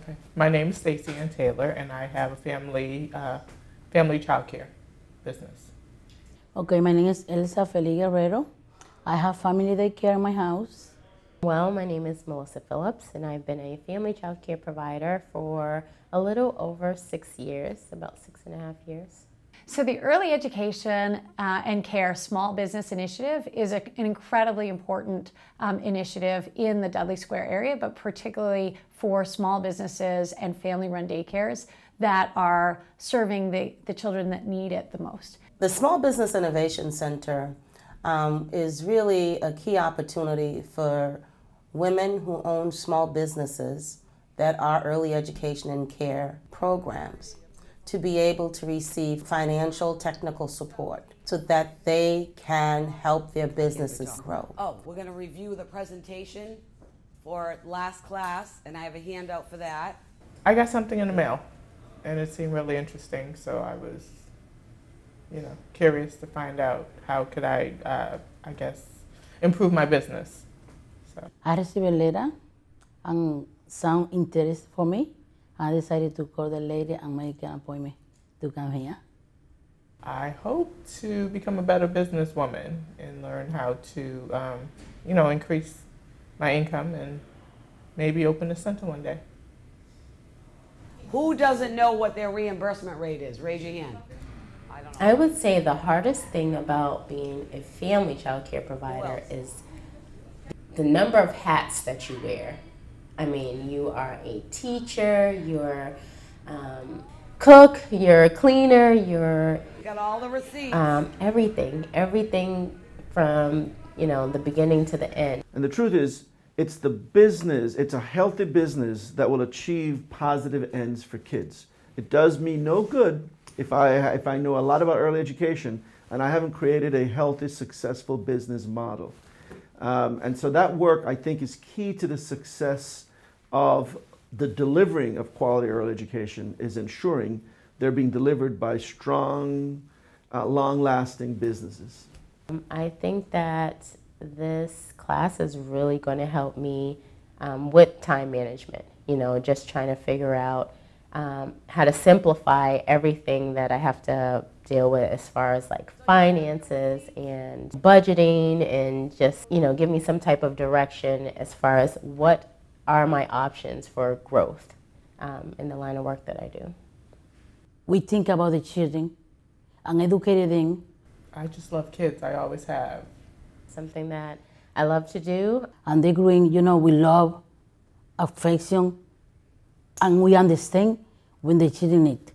Okay. My name is Stacy Ann Taylor, and I have a family child care business. Okay, my name is Elsa Feliz Guerrero. I have family daycare in my house. Well, my name is Melissa Phillips, and I've been a family child care provider for a little over 6 years, about 6.5 years. So the Early Education and Care Small Business Initiative is an incredibly important initiative in the Dudley Square area, but particularly for small businesses and family-run daycares that are serving the children that need it the most. The Small Business Innovation Center is really a key opportunity for women who own small businesses that are early education and care programs to be able to receive financial technical support so that they can help their businesses grow. Oh, we're going to review the presentation for last class, and I have a handout for that. I got something in the mail, and it seemed really interesting, so I was, you know, curious to find out how could I guess, improve my business. So I received a letter and some interest for me. I decided to call the lady and make an appointment to come here. I hope to become a better businesswoman and learn how to, you know, increase my income and maybe open a center one day. Who doesn't know what their reimbursement rate is? Raise your hand. I would say the hardest thing about being a family child care provider is the number of hats that you wear. I mean, you are a teacher, you're cook, you're a cleaner, you're... You got all the receipts. Everything from, you know, the beginning to the end. And the truth is, it's the business, it's a healthy business that will achieve positive ends for kids. It does me no good if I know a lot about early education and I haven't created a healthy, successful business model. And so that work, I think, is key to the success of the delivering of quality early education, is ensuring they're being delivered by strong, long-lasting businesses. I think that this class is really going to help me with time management, you know, just trying to figure out how to simplify everything that I have to deal with as far as like finances and budgeting, and just, you know, give me some type of direction as far as what are my options for growth in the line of work that I do. We think about the children and educating them. I just love kids, I always have. Something that I love to do. And they're growing, you know, we love affection and we understand when the children need.